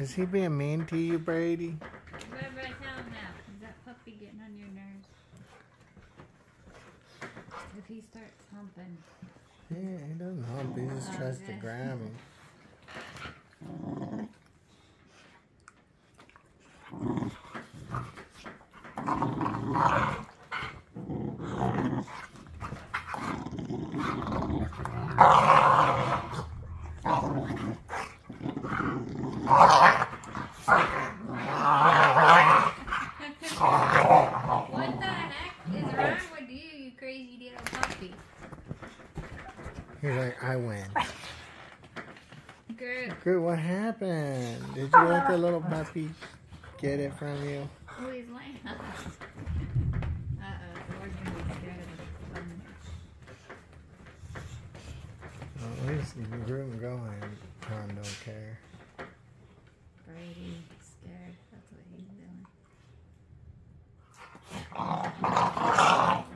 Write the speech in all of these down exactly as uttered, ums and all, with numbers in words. Is he being mean to you, Brady? Whatever I tell him now. Is that puppy getting on your nerves? If he starts humping. Yeah, he doesn't hump. He just tries to grab him. He's like, I win. Good. Good, what happened? Did you let the little puppy get it from you? Oh, he's laying on us. Uh-oh, the Lord's going to be scared of him. Well, at least you grew him going. Tom don't care. Brady's scared. That's what he's doing.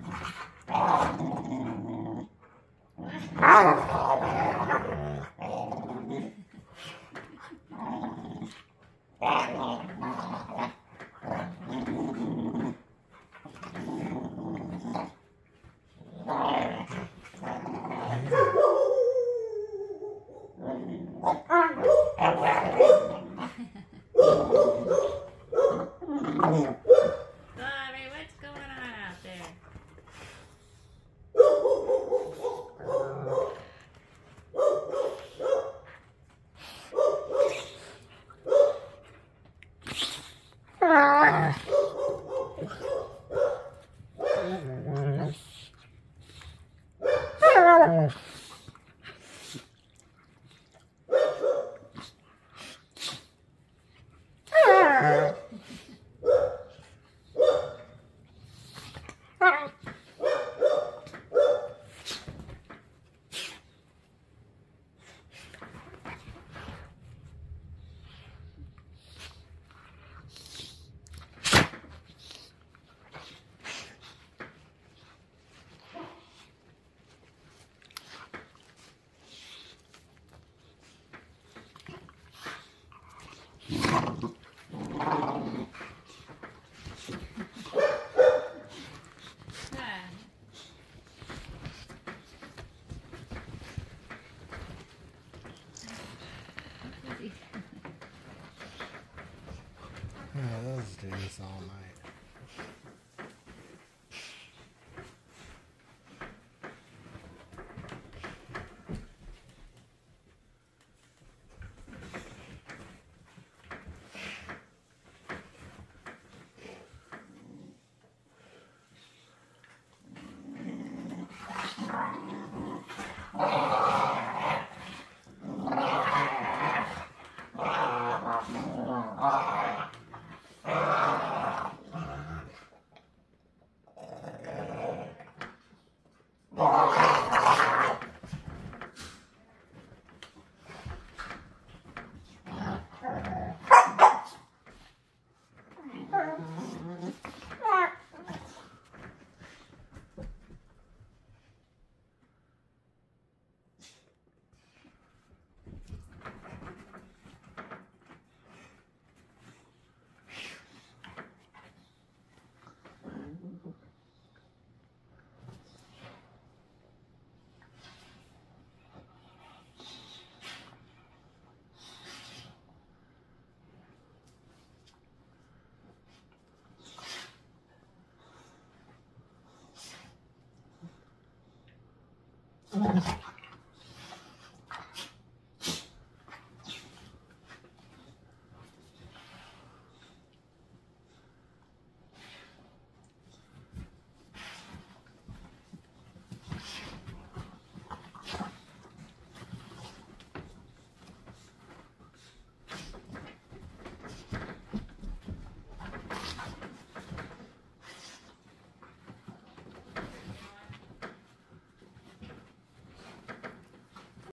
Let's do this all night.